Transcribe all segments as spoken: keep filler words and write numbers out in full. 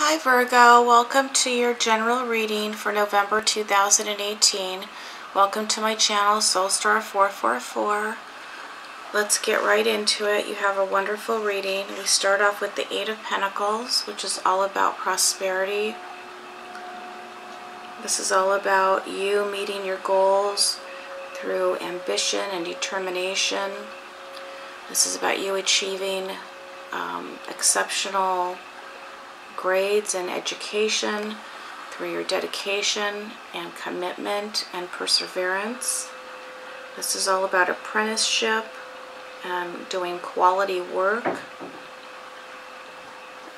Hi Virgo, welcome to your general reading for November two thousand eighteen. Welcome to my channel, Soul Star four four four. Let's get right into it. You have a wonderful reading. We start off with the Eight of Pentacles, which is all about prosperity. This is all about you meeting your goals through ambition and determination. This is about you achieving um, exceptional grades and education through your dedication and commitment and perseverance. This is all about apprenticeship and doing quality work.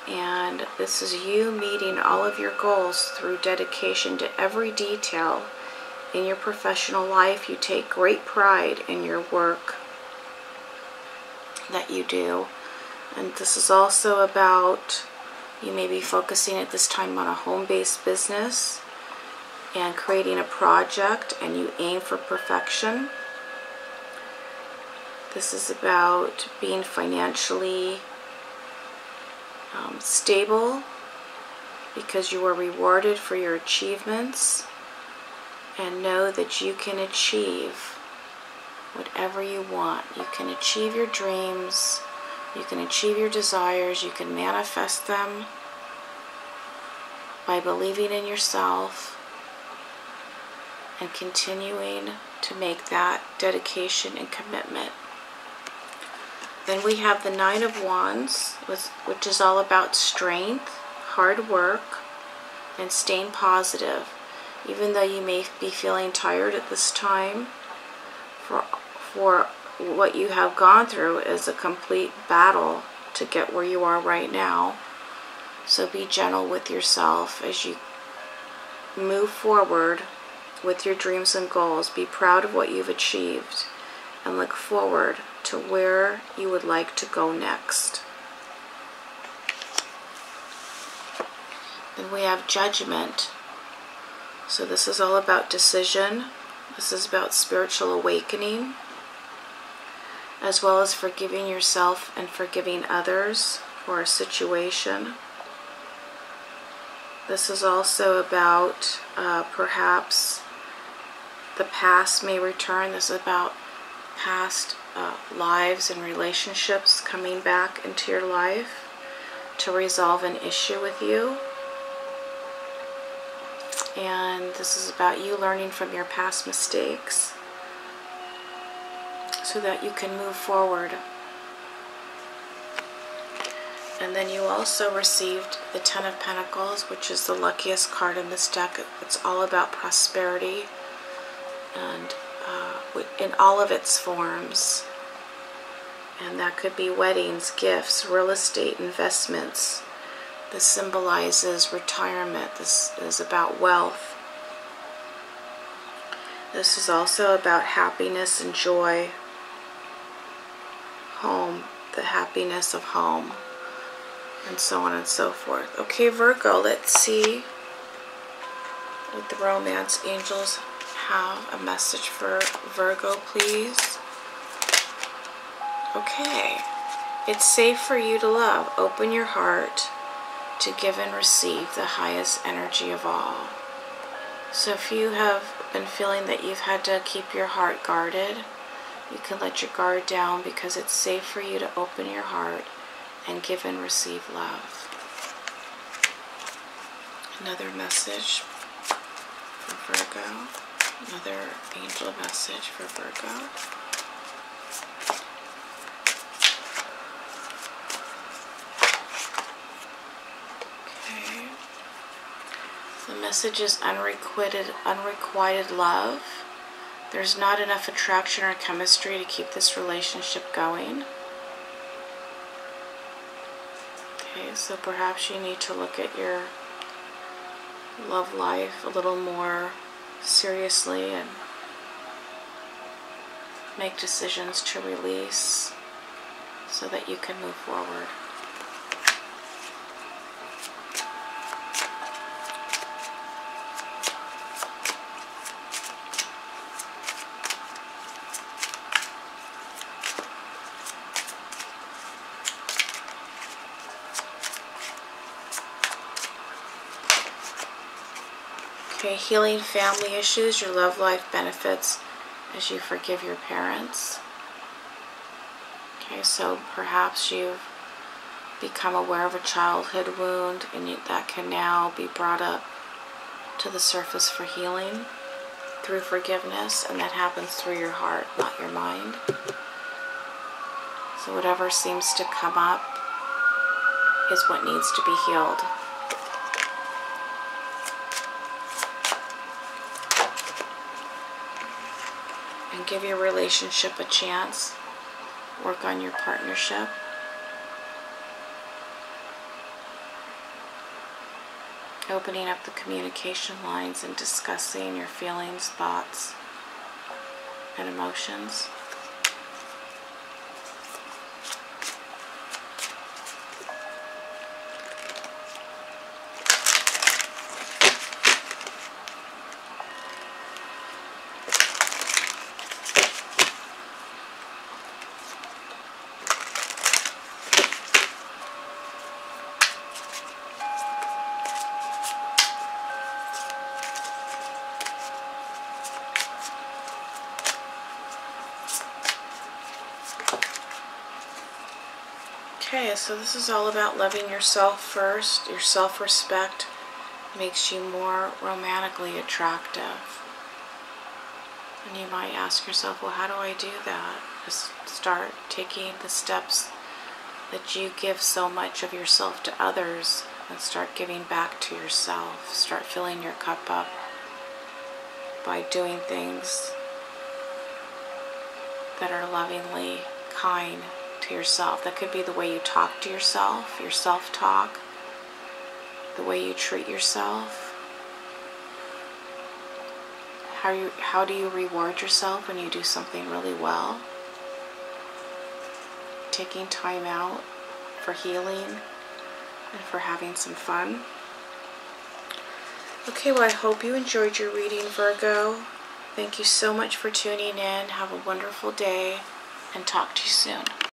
And this is you meeting all of your goals through dedication to every detail in your professional life. You take great pride in your work that you do. And this is also about you may be focusing at this time on a home-based business and creating a project, and you aim for perfection. This is about being financially um, stable because you are rewarded for your achievements, and know that you can achieve whatever you want. You can achieve your dreams. You can achieve your desires, you can manifest them by believing in yourself and continuing to make that dedication and commitment. Then we have the Nine of Wands, which is all about strength, hard work, and staying positive. Even though you may be feeling tired at this time, for, for what you have gone through is a complete battle to get where you are right now. So be gentle with yourself as you move forward with your dreams and goals. Be proud of what you've achieved and look forward to where you would like to go next. Then we have Judgment. So this is all about decision. This is about spiritual awakening, as well as forgiving yourself and forgiving others for a situation. This is also about uh, perhaps the past may return. This is about past uh, lives and relationships coming back into your life to resolve an issue with you. And this is about you learning from your past mistakes, so that you can move forward. And then you also received the Ten of Pentacles, which is the luckiest card in this deck. It's all about prosperity and uh, in all of its forms. And that could be weddings, gifts, real estate, investments. This symbolizes retirement. This is about wealth. This is also about happiness and joy. Home, the happiness of home, and so on and so forth. Okay, Virgo, let's see what the romance angels have a message for Virgo, please. Okay, it's safe for you to love. Open your heart to give and receive the highest energy of all. So if you have been feeling that you've had to keep your heart guarded, you can let your guard down because it's safe for you to open your heart and give and receive love. Another message for Virgo. Another angel message for Virgo. Okay. The message is unrequited, unrequited love. There's not enough attraction or chemistry to keep this relationship going. Okay, so perhaps you need to look at your love life a little more seriously and make decisions to release so that you can move forward. If you're healing family issues, your love life benefits as you forgive your parents. Okay, so perhaps you've become aware of a childhood wound and that can now be brought up to the surface for healing through forgiveness, and that happens through your heart, not your mind. So whatever seems to come up is what needs to be healed. And give your relationship a chance. Work on your partnership. Opening up the communication lines and discussing your feelings, thoughts, and emotions. Okay, so this is all about loving yourself first. Your self-respect makes you more romantically attractive. And you might ask yourself, well, how do I do that? Just start taking the steps that you give so much of yourself to others and start giving back to yourself. Start filling your cup up by doing things that are lovingly kind to yourself. That could be the way you talk to yourself, your self-talk, the way you treat yourself. How you how do you reward yourself when you do something really well? Taking time out for healing and for having some fun. Okay, well, I hope you enjoyed your reading, Virgo. Thank you so much for tuning in. Have a wonderful day, and talk to you soon.